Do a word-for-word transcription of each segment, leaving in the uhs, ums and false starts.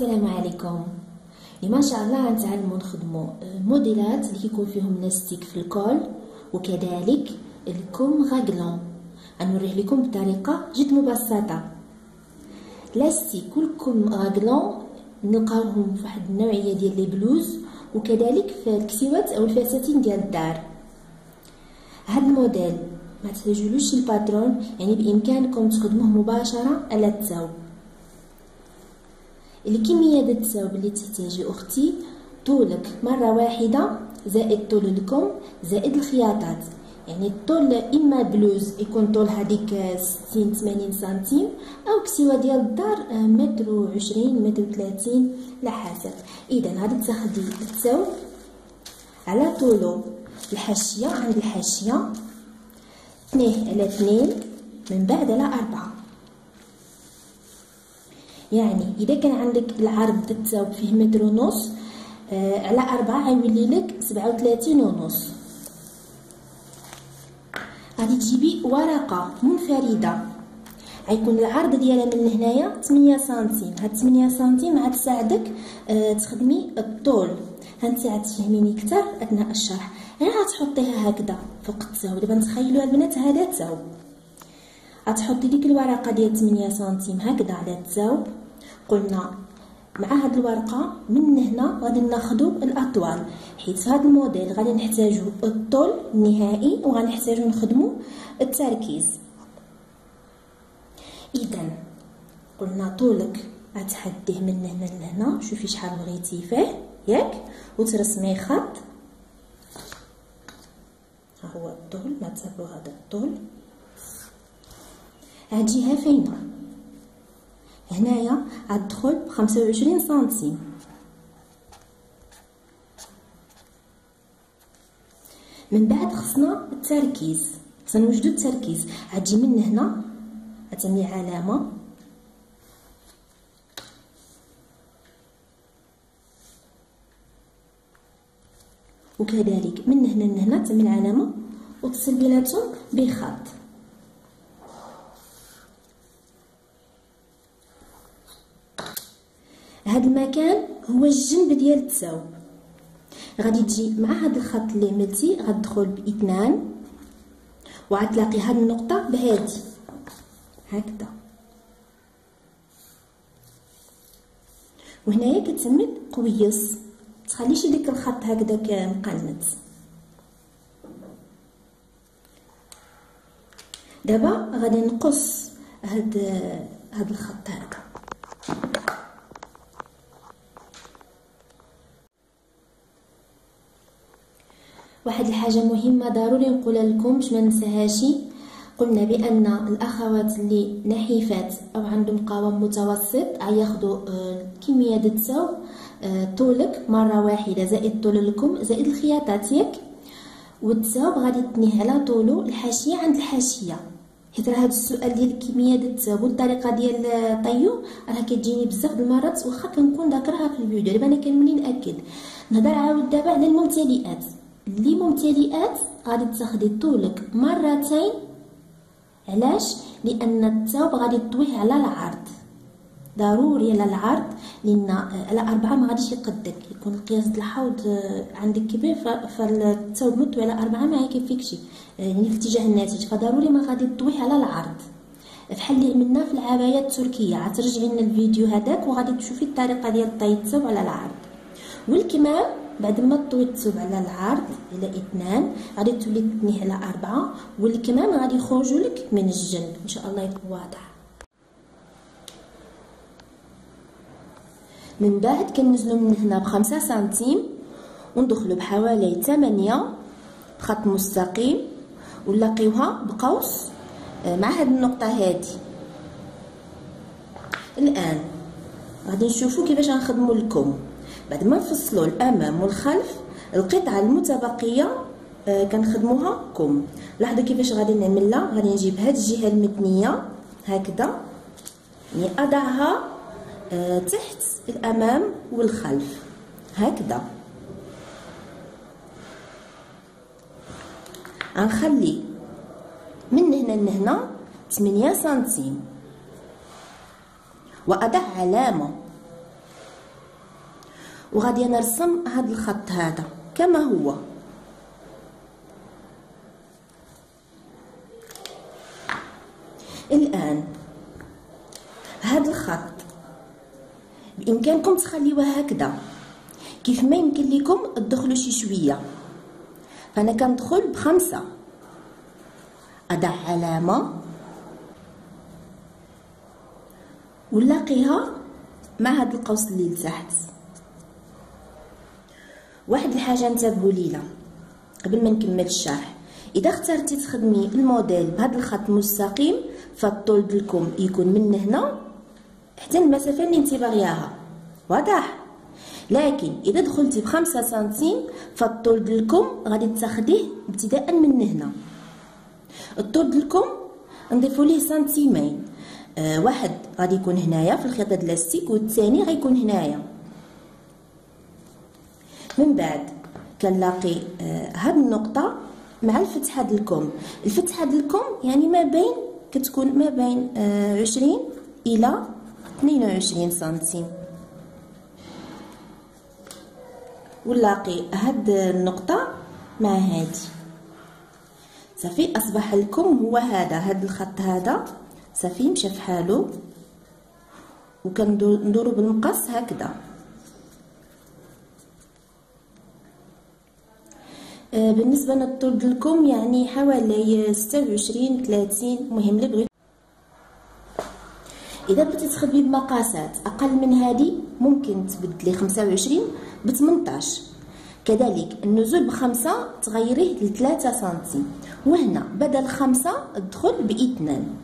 السلام عليكم. اليوم ان شاء الله غنتعلموا نخدموا موديلات اللي كيكون فيهم لاستيك في الكول وكذلك الكم غاكلون. غنوريه لكم بطريقه جد مبسطه. لاستيك والكم غاكلون نلقاوهم في واحد النوعيه ديال لي بلوز وكذلك في الكسوات او الفساتين ديال الدار. هاد الموديل ما تحتاجولوش الباترون، يعني بامكانكم تخدموه مباشره على التساوب. الكميه ديال التساوب اللي تحتاجي اختي طولك مره واحده زائد طول الكم زائد الخياطات، يعني الطول اما بلوز يكون طول هذيك ستين ثمانين سنتيم او كسوه ديال الدار متر وعشرين متر وثلاثين على حسب. اذا غادي تاخدي التساوب على طوله. الحاشيه عند الحاشيه اثنين على اثنين من بعد على أربعة. يعني اذا كان عندك العرض ديال التساوب فيه متر ونص آه على أربعة غيولي لك سبعة وثلاثين ونص. غادي تجيبي ورقه منفرده غيكون العرض ديالها من هنايا ثمانية سنتيم. هاد ثمانية سنتيم غتساعدك آه تخدمي الطول، هنساعد تفهميني اكثر اثناء الشرح. غير غتحطيها هكذا فوق التساوب. دابا نتخيلوا البنات هذا التساوب، غتحطي ديك الورقه ديال ثمانية سنتيم هكذا على التساوب. قلنا مع هاد الورقه من هنا غادي ناخذ الاطوال، حيت هاد الموديل غادي نحتاجو الطول النهائي وغنحتاجو نخدمو التركيز. اذا قلنا طولك غتحديه من هنا لهنا، شوفي شحال بغيتي فيه ياك، وترسمي خط. ها هو الطول، ما تسابوا هذا الطول. هاد الجهه فينا هنايا غتدخل ب خمسة وعشرين سنتيم. من بعد خصنا التركيز، خصنا نوجدو التركيز. غتجي من هنا غتعملي علامه وكذلك من هنا لهنا تعملي علامه وتصل بيناتهم بخط. هاد المكان هو الجنب ديال التساوب. غادي تجي مع هاد الخط اللي عملتي غتدخل باثنان وغتلاقي هاد النقطه بهادي هكذا، وهنايا كتعمد قويص، متخليش ديك الخط هكذاك مقنط. دابا غادي نقص هاد هاد الخط هكذا. واحد الحاجه مهمه ضروري نقولها لكم باش ما ننساهاش، قلنا بان الاخوات اللي نحيفات او عندهم قوام متوسط غياخذوا الكميه ديال التساوب طولك مره واحده زائد طول لكم زائد الخياطات ياك، والتساوب غادي تنيه على طوله. الحاشيه عند الحاشيه، حيت راه هذا السؤال ديال الكميه ديال التساوب والطريقه ديال الطيو راه كتجيني بزاف د المرات واخا كنكون ذاكرها في الفيديو. دابا انا كنملي ناكد نهضر عاود دابا على الممتلئات. لي ممتلئات غادي تاخدي طولك مرتين. علاش؟ لان التساوب غادي تطويه على العرض، ضروري على العرض، لان على أربعة ما غاديش يقدك، يكون القياس د الحوض عندك كبير، فالتساوب مطوي على أربعة ما يكفيكش يعني في اتجاه الناتج، فضروري ما غادي تطويه على العرض بحال اللي عملنا في العبايات التركيه. غترجعي لنا الفيديو هذاك وغادي تشوفي الطريقه ديال الطي التساوب على العرض. والكمام بعد ما طوي التساوب على العرض الى اثنان غادي تولي تنيه على أربعة، والكمام غادي يخرجوا لك من الجنب. ان شاء الله يكون واضح. من بعد كننزلوا من هنا بخمسة سنتيم وندخلوا بحوالي ثمانية بخط مستقيم ونلاقيوها بقوس مع هاد النقطه هادي. الان غادي نشوفوا كيفاش غنخدموا لكم. بعد ما نفصلوا الامام والخلف القطعه المتبقيه آه كنخدموها كم. لاحظوا كيفاش غادي نعملها. غادي نجيب هاد الجهه المتنيه هكذا، يعني اضعها آه تحت الامام والخلف هكذا. غنخلي من هنا لهنا ثمانية سنتيم واضع علامه وغادي نرسم هاد الخط هذا كما هو. الآن هاد الخط بإمكانكم تخليوه هكذا كيف ما يمكن لكم تدخلوا شي شويه. فانا كندخل بخمسه، اضع علامه ونلاقيها مع هاد القوس اللي لتحت. واحد الحاجه انتبهوا ليها قبل ما نكمل الشرح، اذا اخترتي تخدمي الموديل بهذا الخط المستقيم فالطول ديالكم يكون من هنا حتى المسافه اللي انت باغياها، واضح؟ لكن اذا دخلتي بخمسة سنتيم فالطول ديالكم غادي تاخديه ابتداء من هنا. الطول ديالكم نضيفوا ليه سنتيمين، آه واحد غادي يكون هنايا في الخيط ديال الاستيك والثاني غيكون هنايا. من بعد كنلاقي آه هاد النقطه مع الفتحه ديالكم. الفتحه ديالكم يعني ما بين كتكون ما بين آه عشرين الى اثنين وعشرين سنتيم. ونلاقي هاد النقطه مع هادي صافي. اصبح لكم هو هذا، هاد الخط هذا صافي مشى فحالو. وكندورو بالمقص هكذا. بالنسبه للطول ديالكم يعني حوالي ستة وعشرين ثلاثين، المهم اللي بغيتو. اذا بغيتي تخدمي بمقاسات اقل من هذه ممكن تبدلي خمسة وعشرين ب ثمنطاش. كذلك النزول بخمسة تغيريه ل ثلاثة سنتيم، وهنا بدل خمسة تدخل باثنان.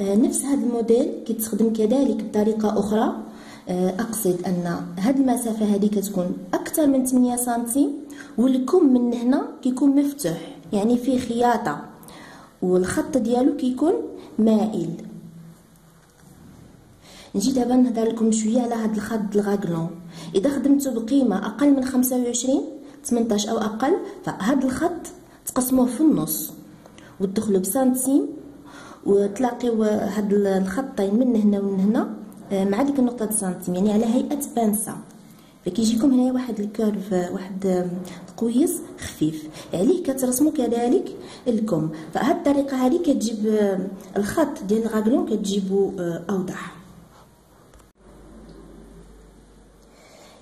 نفس هذا الموديل كيتخدم كذلك بطريقه اخرى، اقصد ان هاد المسافه هذه كتكون اكثر من ثمانية سنتيم والكم من هنا كيكون مفتوح يعني فيه خياطه والخط ديالو كيكون مائل. نجي دابا نهضر لكم شويه على هاد الخط ديال غاكلون. اذا خدمتو بقيمه اقل من خمسة وعشرين ثمنطاش او اقل فهاد الخط تقسموه في النص وتدخلوا بسنتيم وتلاقيو هاد الخطين من هنا ومن هنا مع ديك النقطه ديال سنتيم يعني على هيئه بانسه. فكيجيكم هنايا واحد الكيرف واحد قويس خفيف عليه كترسموا كذلك الكم. فهاد الطريقه هذه كتجيب الخط ديال غاكلون كتجيبو اوضح.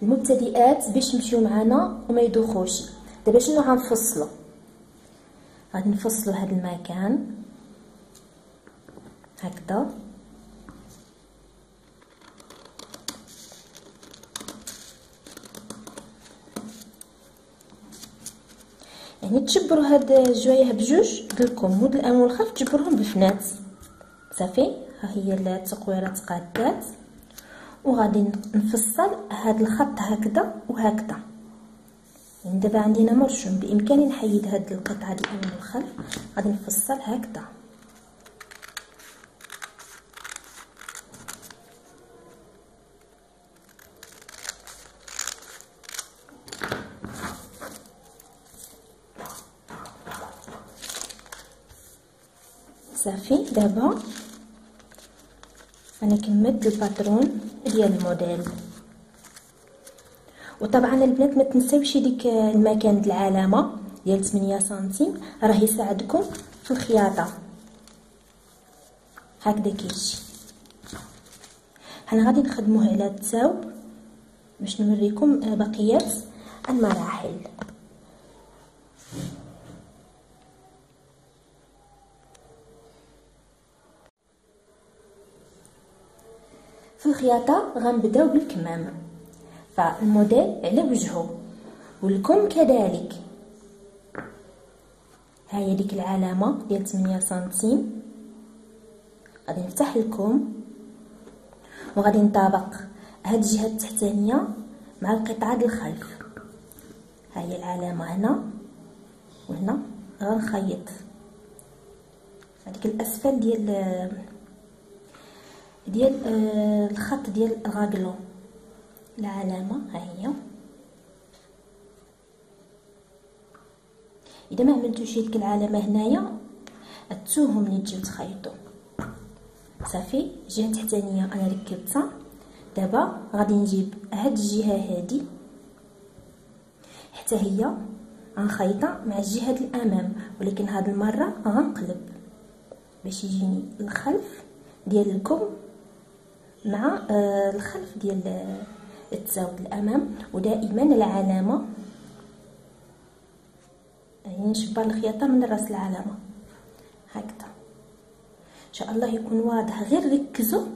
المبتدئات باش يمشيو معنا وما يدوخوش. دابا شنو غنفصلوا؟ غادي نفصلوا هذا المكان هكذا يعني تجبروا هاد الجوايه بجوج ديالكم ود الامام والخلف تجبرهم بالفنات صافي. ها هي التقويره تقادات. وغادي نفصل هاد الخط هكذا وهكذا. يعني دابا عندنا مرشوم بامكاني نحيد هاد القطعه ديال الامام والخلف. غادي نفصل هكذا صافي. دابا انا كملت الباترون ديال الموديل. وطبعا البنات ما تنساوش ديك المكان ديال العلامه ديال ثمانية سنتيم راه يساعدكم في الخياطه هكذا كيجي. حنا غادي نخدموه على التساوب باش نوريكم بقيه المراحل. في الخياطه غنبداو بالكمام. فالموديل على وجهه والكم كذلك. ها هي ديك العلامه ديال ثمانية سنتيم. غادي نفتح الكم وغادي نطابق هاد الجهه التحتانيه مع القطعه ديال الخلف. ها هي العلامه هنا وهنا. غنخيط هاديك الاسفل ديال ديال آه الخط ديال غاكلون. العلامه ها هي. اذا ما عملتوش ديك العلامه هنايا تتوهم ملي تجيو تخيطوا صافي الجهه التحتانيه انا ركبتها. دابا غادي نجيب هاد الجهه هادي حتى هي غنخيطها مع الجهه الامام، ولكن هاد المره غنقلب باش يجيني الخلف ديال الكم مع آه الخلف ديال التزاوج الامام. ودائما العلامه يعني نشبر الخياطه من راس العلامه هكذا. ان شاء الله يكون واضح، غير ركزوا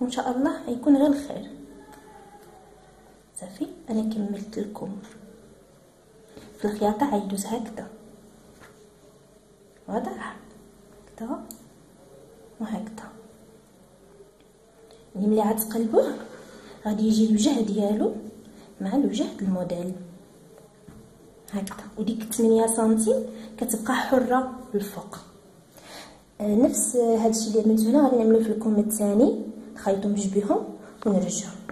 وان شاء الله يكون غير الخير. صافي انا كملت لكم في الخياطه، عيدوز هكذا واضح هكذا وهكذا. ملي غتقلبوه غادي يجي الوجه ديالو مع الوجه الموديل هكذا، وديك ثمانية سنتيم كتبقى حره الفوق. نفس هادشي اللي عملت هنا غادي نعملو في الكم الثاني، نخيطو بجوج بيهم ونرجعو.